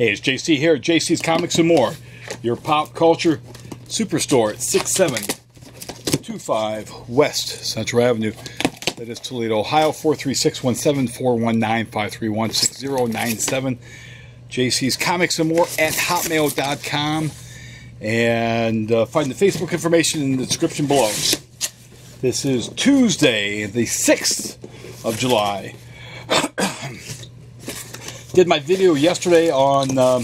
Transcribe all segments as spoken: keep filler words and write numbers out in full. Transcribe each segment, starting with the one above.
Hey, it's J C here at J C's Comics and More, your pop culture superstore at six seven two five West Central Avenue. That is Toledo, Ohio, four three six one seven, four one nine, five three one, six zero nine seven. J C's Comics and More at hotmail dot com. And uh, find the Facebook information in the description below. This is Tuesday, the sixth of July. Did my video yesterday on um,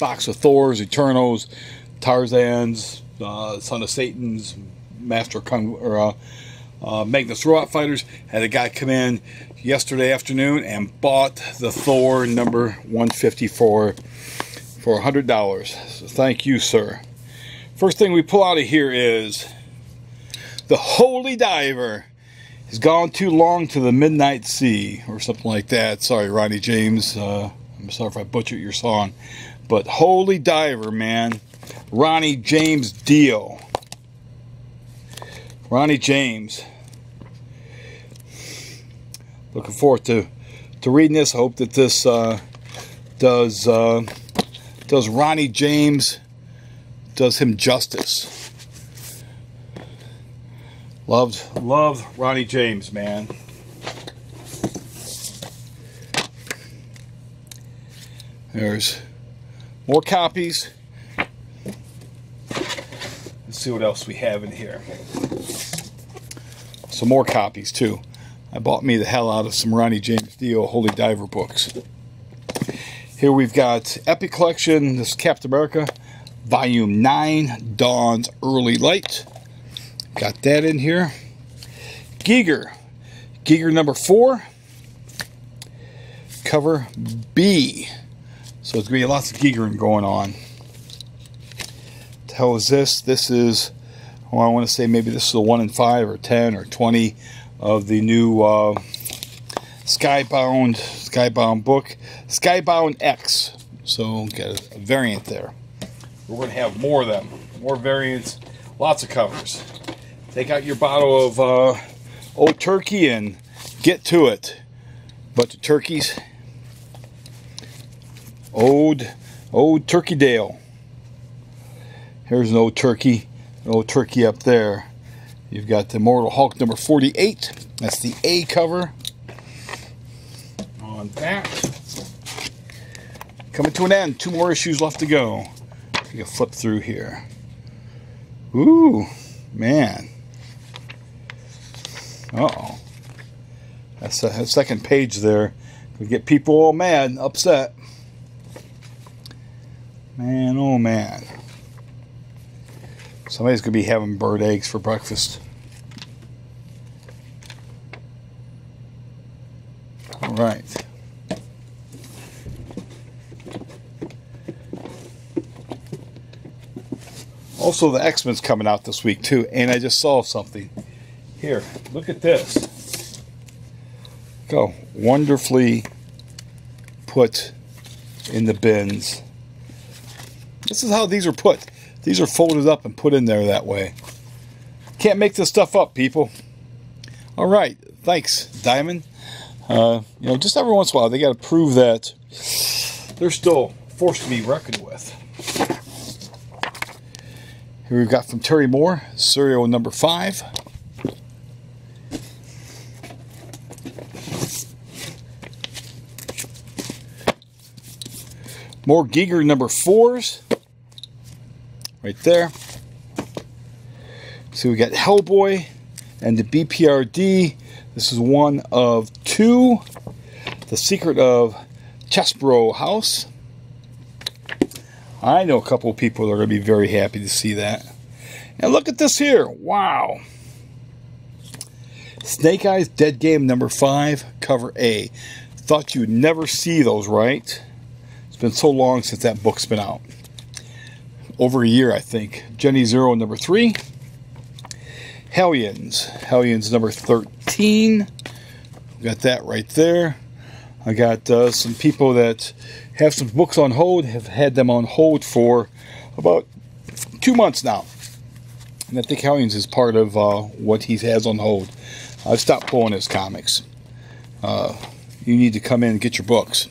Box of Thors, Eternals, Tarzans, uh, Son of Satan's, Master Kung, or uh, uh, Magnus Robot Fighters. Had a guy come in yesterday afternoon and bought the Thor number one fifty-four for one hundred dollars. So thank you, sir. First thing we pull out of here is the Holy Diver. He's gone too long to the midnight sea, or something like that. Sorry, Ronnie James. Uh, I'm sorry if I butchered your song. But Holy Diver, man. Ronnie James Dio. Ronnie James. Looking forward to, to reading this. I hope that this uh, does, uh, does Ronnie James, does him justice. Loved, loved Ronnie James, man. There's more copies. Let's see what else we have in here. Some more copies, too. I bought me the hell out of some Ronnie James Dio Holy Diver books. Here we've got Epic Collection. This is Captain America, Volume nine, Dawn's Early Light. Got that in here. Giger. Giger number four. Cover B. So there's going to be lots of Gigering going on. What the hell is this? This is, well, I want to say maybe this is a one in five or ten or twenty of the new uh, Skybound, Skybound book. Skybound X. So got a variant there. We're going to have more of them. More variants. Lots of covers. Take out your bottle of uh, Old Turkey and get to it. Bunch of turkeys. Old, Old Turkey Dale. Here's an Old Turkey. An Old Turkey up there. You've got the Immortal Hulk number forty-eight. That's the A cover. On that. Coming to an end. Two more issues left to go. You can flip through here. Ooh, man. Uh-oh. That's a, a second page there. Could get people all mad and upset. Man, oh man. Somebody's going to be having bird eggs for breakfast. All right. Also, the X-Men's coming out this week, too. And I just saw something. Here, look at this. Go. Wonderfully put in the bins. This is how these are put. These are folded up and put in there that way. Can't make this stuff up, people. All right. Thanks, Diamond. Uh, you know, just every once in a while, they got to prove that they're still forced to be reckoned with. Here we've got from Terry Moore, serial number five. More Giger number fours. Right there. So we got Hellboy and the B P R D. This is one of two. The Secret of Chesbro House. I know a couple of people that are going to be very happy to see that. And look at this here. Wow. Snake Eyes Dead Game number five, cover A. Thought you'd never see those, right? It's been so long since that book's been out. Over a year, I think. Jenny Zero number three. Hellions. Hellions number thirteen. Got that right there. I got uh, some people that have some books on hold, have had them on hold for about two months now. And I think Hellions is part of uh, what he has on hold. I've stopped pulling his comics. Uh, you need to come in and get your books.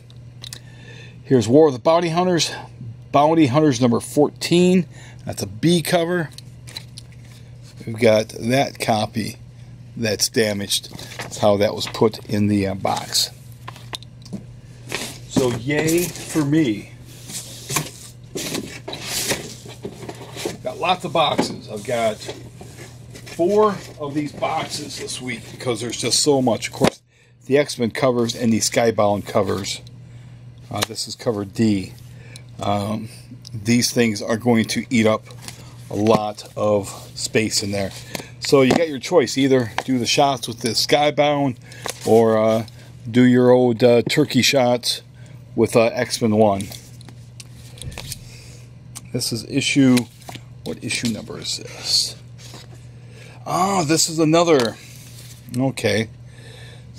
Here's War of the Bounty Hunters. Bounty Hunters number fourteen. That's a B cover. We've got that copy that's damaged. That's how that was put in the uh, box. So yay for me. Got lots of boxes. I've got four of these boxes this week because there's just so much. Of course, the X-Men covers and the Skybound covers. Uh, this is cover D. Um, these things are going to eat up a lot of space in there. So you got your choice. Either do the shots with the Skybound or uh, do your old uh, turkey shots with uh, X-Men one. This is issue... What issue number is this? Ah, oh, this is another... Okay.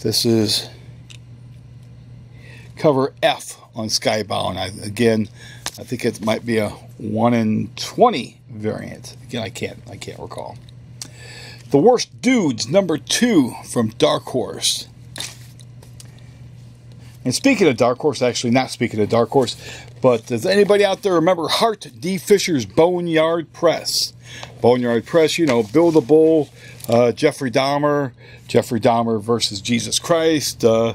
This is... cover F on Skybound. I, again, I think it might be a one in twenty variant. Again, I can't, I can't recall. The Worst Dudes, number two from Dark Horse. And speaking of Dark Horse, actually not speaking of Dark Horse, but does anybody out there remember Hart D. Fisher's Boneyard Press? Boneyard Press, you know, Bill the Bull, uh, Jeffrey Dahmer, Jeffrey Dahmer versus Jesus Christ, uh,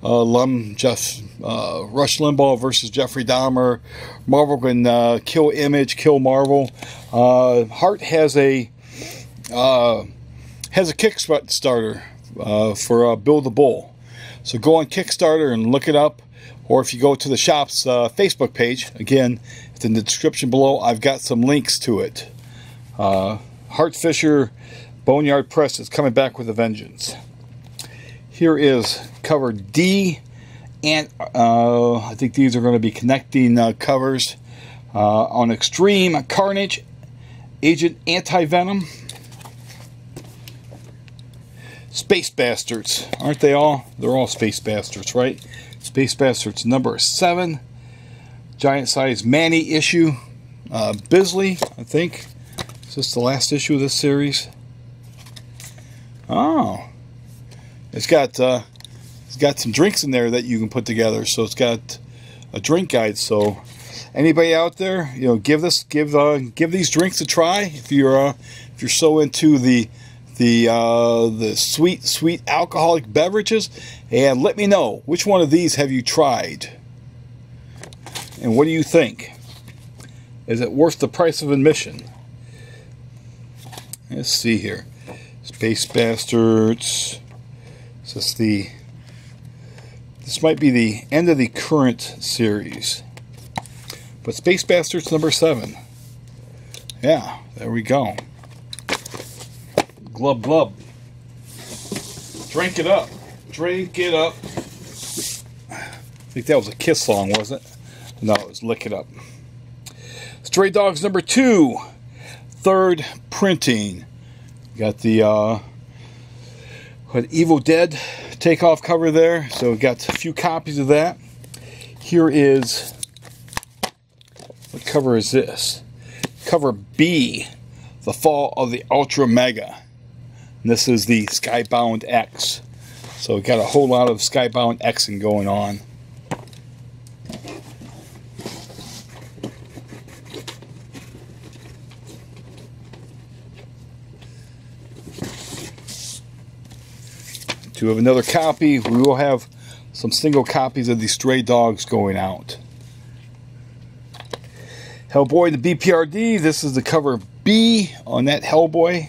Uh, Lum, Jeff, uh, Rush Limbaugh versus Jeffrey Dahmer. Marvel can uh, kill Image, kill Marvel. Uh, Hart has a uh, has a Kickstarter uh, for uh, Bill the Bull. So go on Kickstarter and look it up. Or if you go to the shop's uh, Facebook page, again, it's in the description below. I've got some links to it. Uh, Hart Fisher, Boneyard Press is coming back with a vengeance. Here is cover D, and uh, I think these are going to be connecting uh, covers uh, on Extreme Carnage, Agent Anti-Venom, Space Bastards. Aren't they all? They're all Space Bastards, right? Space Bastards number seven, Giant Size Manny issue, uh, Bisley, I think. Is this the last issue of this series? Oh. It's got uh, it's got some drinks in there that you can put together. So it's got a drink guide. So anybody out there, you know, give this give uh, give these drinks a try if you're uh, if you're so into the the uh, the sweet sweet alcoholic beverages, and let me know which one of these have you tried, and what do you think? Is it worth the price of admission? Let's see here, Space Bastards. So it's the, this might be the end of the current series. But Space Bastards number seven. Yeah, there we go. Glub, glub. Drink it up. Drink it up. I think that was a Kiss song, wasn't it? No, it was Lick It Up. Stray Dogs number two. Third printing. Got the, uh... an Evil Dead takeoff cover there, so we've got a few copies of that. Here is, what cover is this? Cover B, The Fall of the Ultra Mega. And this is the Skybound X. So we've got a whole lot of Skybound X-ing going on. To have another copy, we will have some single copies of the Stray Dogs going out. Hellboy the B P R D, this is the cover B on that Hellboy.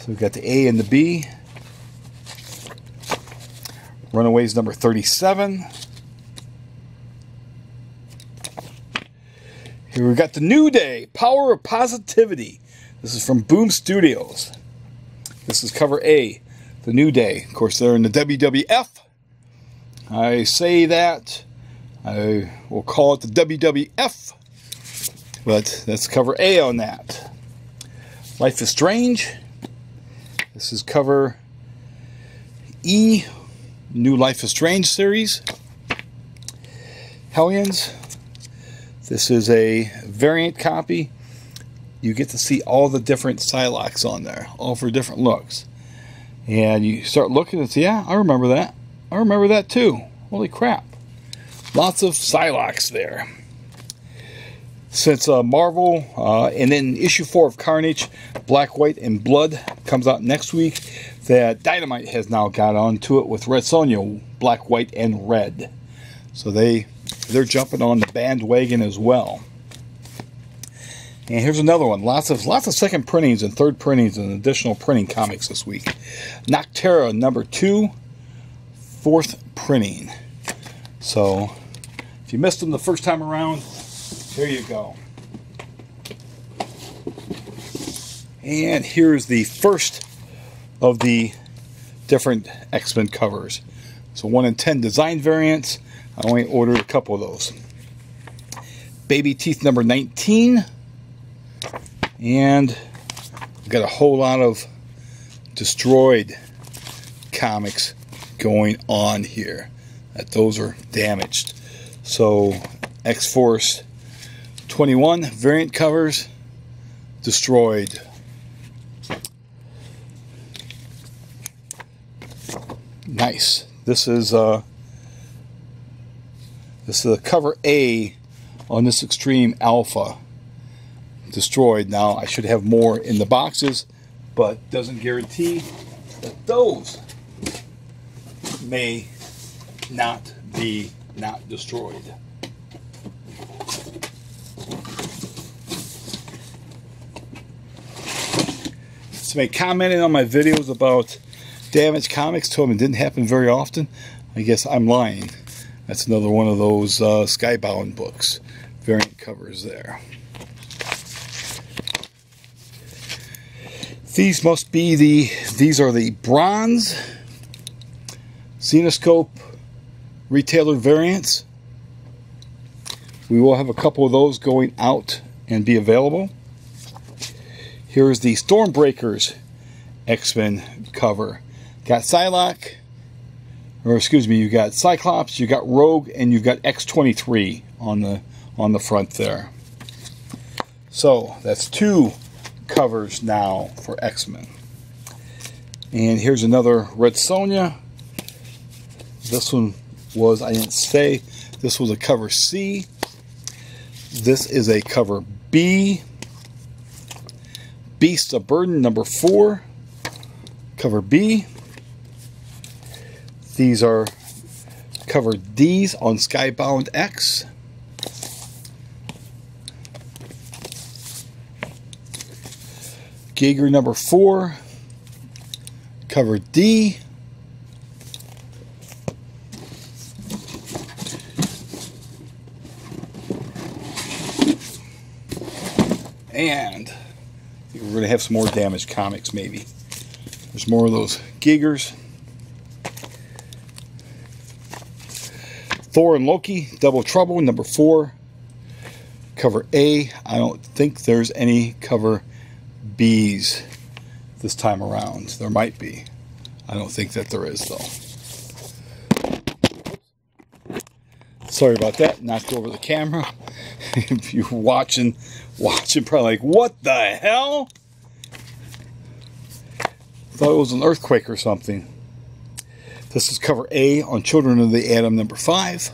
So we've got the A and the B. Runaways number thirty-seven. Here we've got the New Day, Power of Positivity. This is from Boom Studios. This is cover A. The New Day. Of course, they're in the W W F. I say that. I will call it the W W F. But that's cover A on that. Life is Strange. This is cover E. New Life is Strange series. Hellions. This is a variant copy. You get to see all the different Psylocks on there. All for different looks. And you start looking and say, yeah, I remember that. I remember that too. Holy crap. Lots of Psylocks there. Since uh, Marvel, uh, and then issue four of Carnage, Black, White, and Blood comes out next week. That Dynamite has now got onto it with Red Sonja, Black, White, and Red. So they, they're jumping on the bandwagon as well. And here's another one. Lots of lots of second printings and third printings and additional printing comics this week. Nocterra number two, fourth printing. So if you missed them the first time around, here you go. And here's the first of the different X-Men covers. So one in ten design variants. I only ordered a couple of those. Baby Teeth number nineteen. And I've got a whole lot of destroyed comics going on here. That those are damaged. So X-Force twenty-one variant covers destroyed. Nice. This is uh this is the cover A on this Extreme Alpha destroyed. Now I should have more in the boxes, but doesn't guarantee that those may not be not destroyed. Somebody commented on my videos about damaged comics, told me it didn't happen very often. I guess I'm lying. That's another one of those uh, Skybound books. Variant covers there. These must be the, these are the bronze Zenoscope retailer variants. We will have a couple of those going out and be available. Here's the Stormbreakers X-Men cover. Got Psylocke, or excuse me, you got Cyclops, you got Rogue, and you've got X twenty-three on the on the front there. So that's two covers now for X-Men. And here's another Red Sonja. This one was, I didn't say, this was a cover C. This is a cover B. Beast of Burden number four, cover B. These are cover D's on Skybound X. Giger number four, cover D. And we're going to have some more damaged comics, maybe. There's more of those Gigers. Thor and Loki, Double Trouble, number four. Cover A. I don't think there's any cover B's this time around. There might be. I don't think that there is, though. Sorry about that. Knocked over the camera. If you're watching... watching probably like, what the hell? Thought it was an earthquake or something. This is cover A on Children of the Atom number five.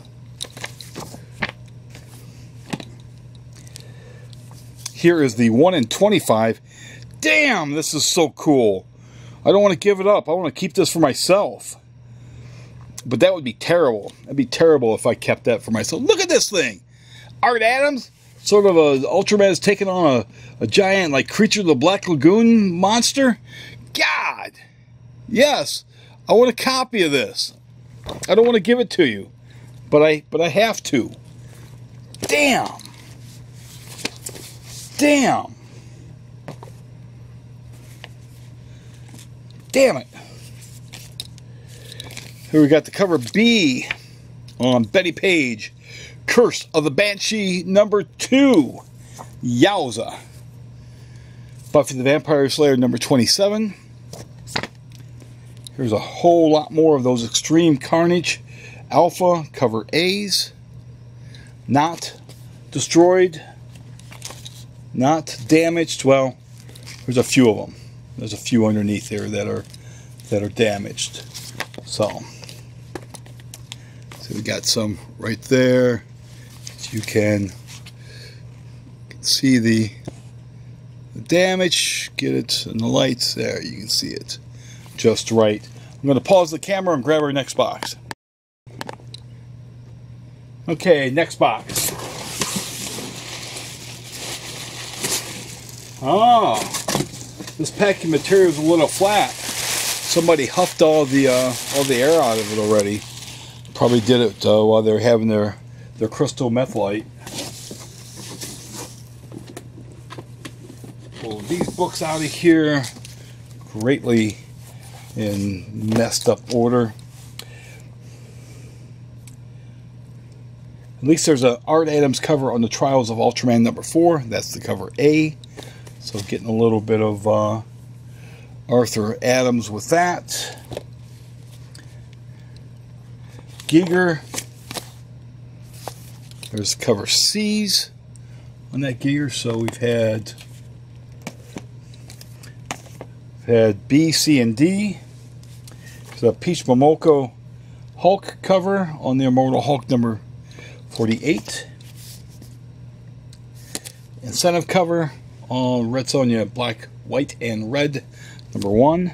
Here is the one in twenty-five. Damn, this is so cool. I don't want to give it up. I want to keep this for myself. But that would be terrible. That'd be terrible if I kept that for myself. Look at this thing. Art Adams. Sort of a Ultraman is taking on a, a giant like creature of the Black Lagoon monster. God, yes, I want a copy of this. I don't want to give it to you, but I but I have to. Damn, damn, damn it. Here we got the cover B on Bettie Page. Curse of the Banshee number two. Yowza. Buffy the Vampire Slayer number twenty-seven. Here's a whole lot more of those Extreme Carnage Alpha cover A's. Not destroyed. Not damaged. Well, there's a few of them. There's a few underneath there that are that are damaged. So So we got some right there. You can see the damage, get it in the lights there, you can see it just right. I'm going to pause the camera and grab our next box. Okay, next box. Oh, this packing material is a little flat. Somebody huffed all the uh, all the air out of it already. Probably did it uh, while they were having their their crystal meth light. Pull these books out of here, greatly in messed up order. At least there's an Art Adams cover on the Trials of Ultraman number four. That's the cover A. So getting a little bit of uh, Arthur Adams with that. Giger. There's cover C's on that Giger. So we've had, we've had B, C, and D. There's a Peach Momoko Hulk cover on the Immortal Hulk number forty-eight. Incentive cover on Red Sonja, Black, White, and Red, number one.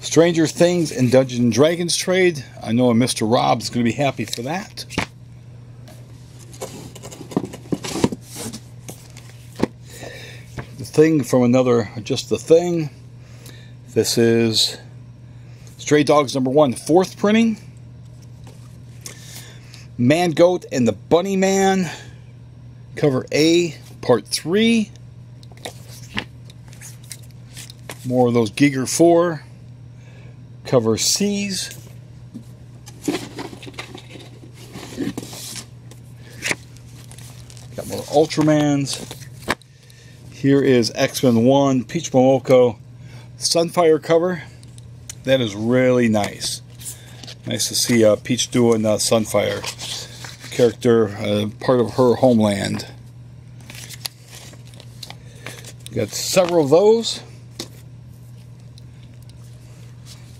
Stranger Things and Dungeons and Dragons trade. I know Mister Rob's going to be happy for that. The Thing from Another, just the Thing. This is Stray Dogs number one, fourth printing. Man Goat and the Bunny Man, cover A, part three. More of those Giger four, cover C's. Got more Ultramans. Here is X-Men one, Peach Momoko, Sunfire cover. That is really nice. Nice to see uh, Peach doing uh, Sunfire character, uh, part of her homeland. Got several of those.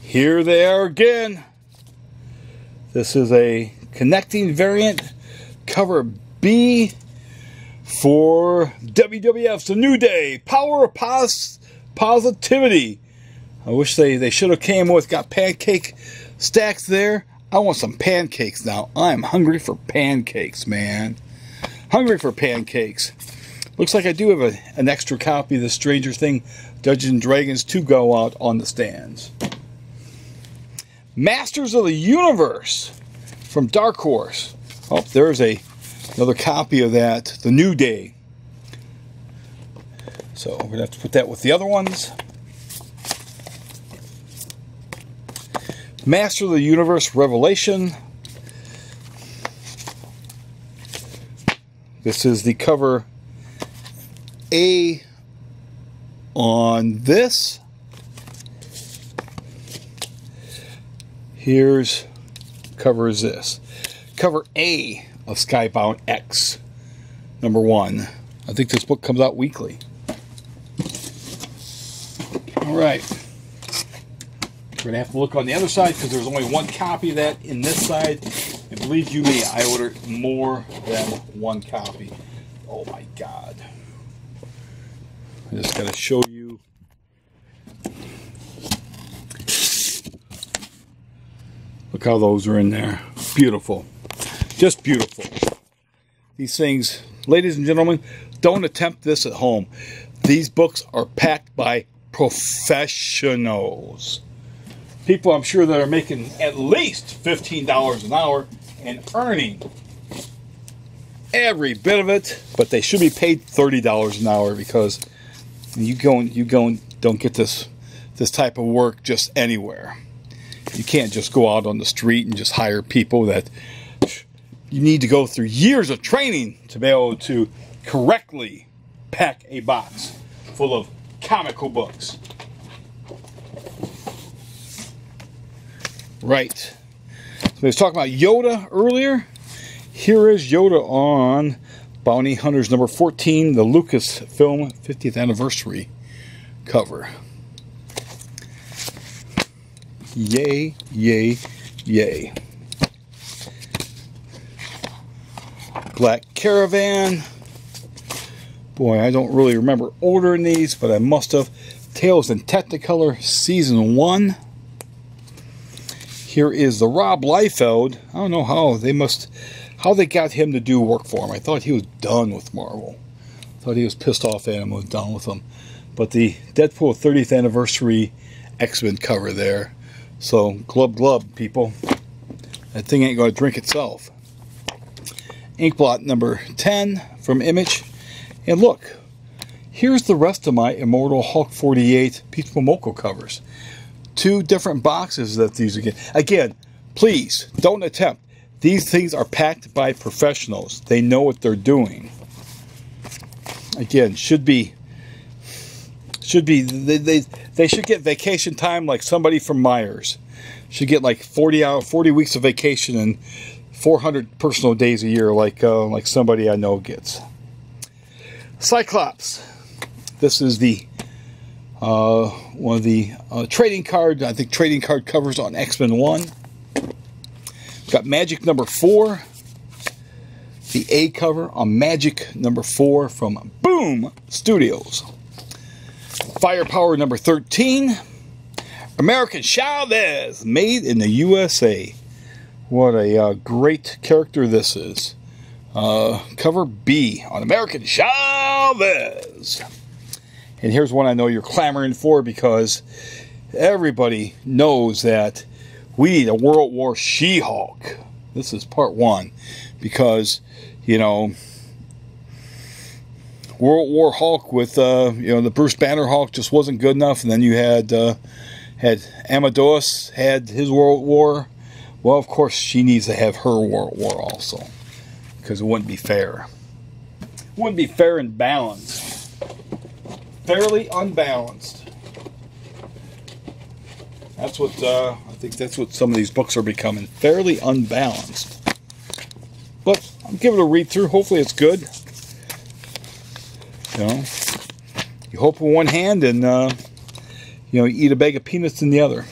Here they are again. This is a connecting variant, cover B for W W F's The New Day, Power of Pos Positivity. I wish they, they should have came with, got pancake stacks there. I want some pancakes now. I'm hungry for pancakes, man. Hungry for pancakes. Looks like I do have a, an extra copy of the Stranger Thing Dungeons and Dragons to go out on the stands. Masters of the Universe from Dark Horse. Oh, there's a another copy of that. The New Day. So we're going to have to put that with the other ones. Master of the Universe Revelation. This is the cover A on this. Here's cover is this. Cover A of Skybound X, number one. I think this book comes out weekly. All right. We're going to have to look on the other side because there's only one copy of that in this side. And believe you me, I ordered more than one copy. Oh my God. I just got to show you. Look how those are in there. Beautiful. Just beautiful. These things, ladies and gentlemen, don't attempt this at home. These books are packed by professionals. People, I'm sure, that are making at least fifteen dollars an hour and earning every bit of it, but they should be paid thirty dollars an hour because you go and you go and don't get this this type of work just anywhere. You can't just go out on the street and just hire people. That you need to go through years of training to be able to correctly pack a box full of comical books. Right. So we was talking about Yoda earlier. Here is Yoda on Bounty Hunters number fourteen, the Lucasfilm fiftieth anniversary cover. Yay, yay, yay. Black Caravan. Boy, I don't really remember ordering these, but I must have. Tales in Technicolor Season one. Here is the Rob Liefeld. I don't know how they must, how they got him to do work for him. I thought he was done with Marvel. I thought he was pissed off at him, was done with him. But the Deadpool thirtieth Anniversary X-Men cover there. So, glub glub, people. That thing ain't going to drink itself. Inkblot number ten from Image. And look, here's the rest of my Immortal Hulk forty-eight Peach Momoko covers. Two different boxes that these again. Again, please don't attempt. These things are packed by professionals. They know what they're doing. Again, should be, should be they they, they should get vacation time like somebody from Myers. Should get like forty hour forty weeks of vacation and four hundred personal days a year like uh, like somebody I know gets. Cyclops. This is the Uh, one of the uh, trading card, I think trading card covers on X-Men one. Got Magic number four. The A cover on Magic number four from Boom Studios. Firepower number thirteen. American Chavez, made in the U S A. What a uh, great character this is. Uh, cover B on American Chavez. And here's one I know you're clamoring for because everybody knows that we need a World War She-Hulk. This is part one because, you know, World War Hulk with, uh, you know, the Bruce Banner Hulk just wasn't good enough. And then you had, uh, had Amadeus had his World War. Well, of course, she needs to have her World War also because it wouldn't be fair. It wouldn't be fair and balanced. Fairly unbalanced. That's what uh, I think. That's what some of these books are becoming. Fairly unbalanced. But I'm giving it a read through. Hopefully, it's good. You know, you hope with one hand, and uh, you know, you eat a bag of peanuts in the other.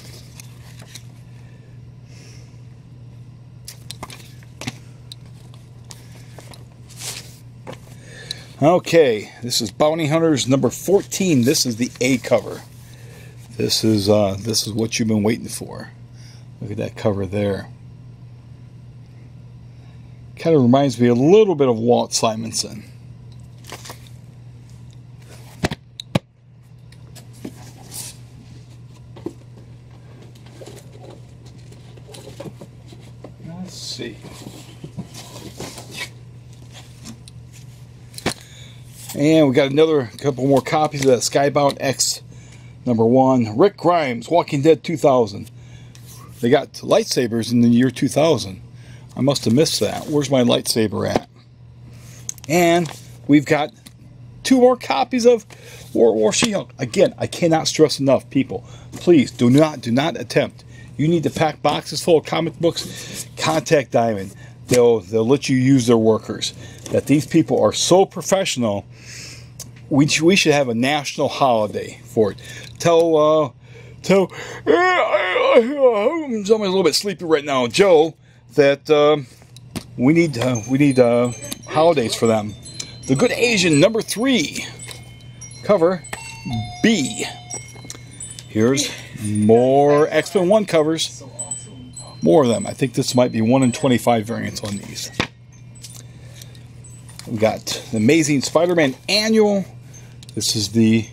Okay, this is Bounty Hunters number fourteen. This is the A cover. This is uh, this is what you've been waiting for. Look at that cover there. Kind of reminds me a little bit of Walt Simonson. Let's see. And we got another couple more copies of that Skybound X number one. Rick Grimes, Walking Dead two thousand. They got lightsabers in the year two thousand. I must have missed that. Where's my lightsaber at? And we've got two more copies of World War She-Hulk. Again, I cannot stress enough, people. Please do not do not attempt. You need to pack boxes full of comic books. Contact Diamond. They'll, they'll let you use their workers. That these people are so professional, we, sh we should have a national holiday for it. Tell, uh, tell, uh, uh, somebody's a little bit sleepy right now, Joe, that uh, we need, uh, we need uh, holidays for them. The Good Asian number three, cover B. Here's more X-Men one covers. More of them. I think this might be one in twenty-five variants on these. We've got the Amazing Spider-Man Annual. This is the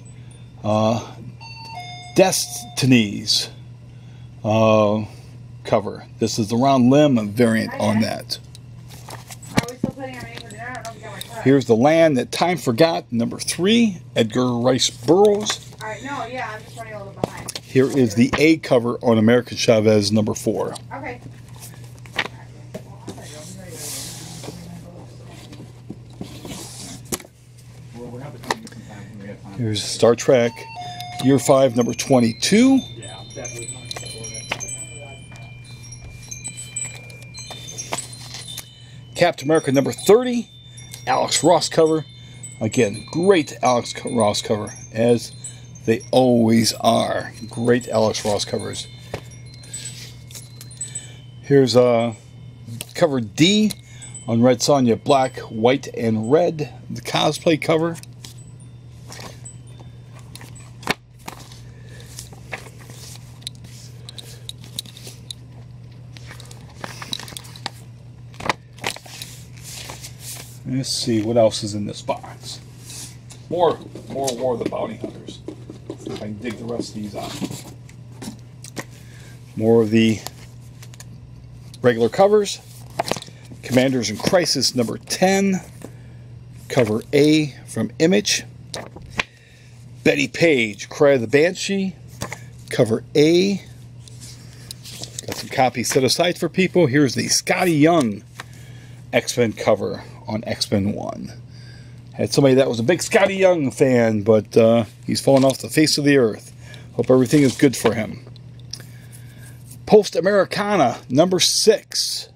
uh, Destinies uh, cover. This is the Ron Lim variant on that. Here's The Land That Time Forgot, number three, Edgar Rice Burroughs. Here is the A cover on American Chavez, number four. Okay. Here's Star Trek, Year Five, number twenty-two. Captain America, number thirty. Alex Ross cover. Again, great Alex Ross cover, as they always are. Great Alex Ross covers. Here's uh, cover D on Red Sonja, Black, White, and Red, the cosplay cover. Let's see what else is in this box. More, more War of the Bounty Hunters. See if I can dig the rest of these out. More of the regular covers. Commanders in Crisis number ten. Cover A from Image. Bettie Page, Cry of the Banshee. Cover A. Got some copies set aside for people. Here's the Scotty Young X-Men cover on X-Men one. Had somebody that was a big Scotty Young fan, but uh, he's fallen off the face of the earth. Hope everything is good for him. Post Americana number six.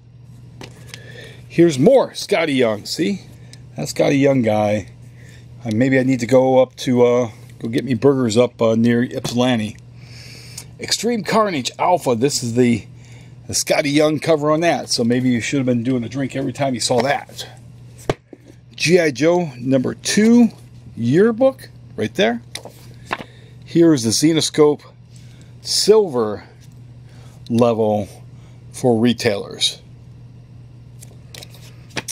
Here's more Scotty Young. See, that Scotty Young guy. Uh, maybe I need to go up to uh, go get me burgers up uh, near Ypsilanti. Extreme Carnage Alpha. This is the, the Scotty Young cover on that. So maybe you should have been doing a drink every time you saw that. G I. Joe number two yearbook right there. Here's the Zenoscope silver level for retailers.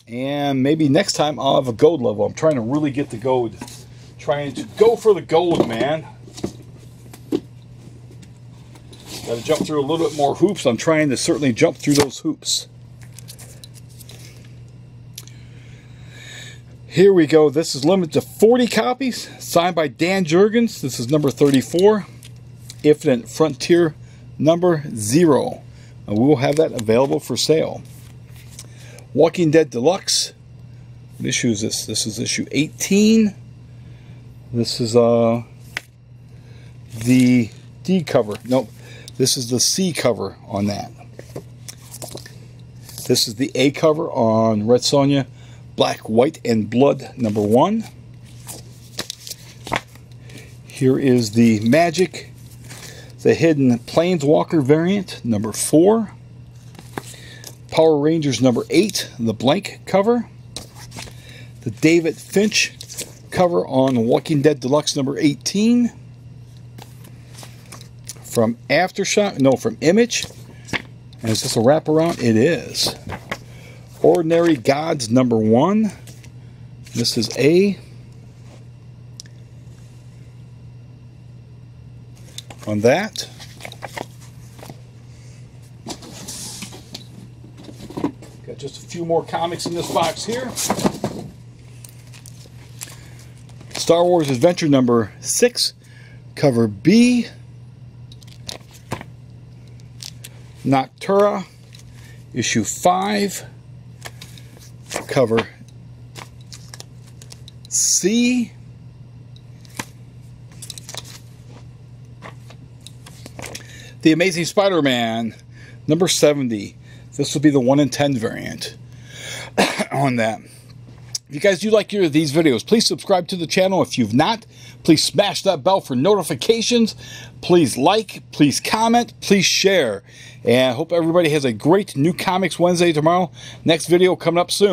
And maybe next time I'll have a gold level. I'm trying to really get the gold. Trying to go for the gold, man. Gotta jump through a little bit more hoops. I'm trying to certainly jump through those hoops. Here we go. This is limited to forty copies, signed by Dan Jurgens. This is number thirty-four, Infinite Frontier number zero. And we will have that available for sale. Walking Dead Deluxe. What issue is this? This is issue eighteen. This is uh, the D cover. Nope. This is the C cover on that. This is the A cover on Red Sonja. Black, White, and Blood, number one. Here is the Magic, the Hidden Planeswalker variant, number four. Power Rangers, number eight, the blank cover. The David Finch cover on Walking Dead Deluxe, number eighteen. From Aftershock, no, from Image. And is this a wraparound? It is. Ordinary Gods number one. This is A. On that. Got just a few more comics in this box here. Star Wars Adventure number six. Cover B. Nocterra. Issue five. Cover C. The Amazing Spider-Man number seventy. This will be the one in ten variant on that. If you guys do like your, these videos, please subscribe to the channel. If you've not, please smash that bell for notifications. Please like, please comment, please share. And I hope everybody has a great New Comics Wednesday tomorrow. Next video coming up soon.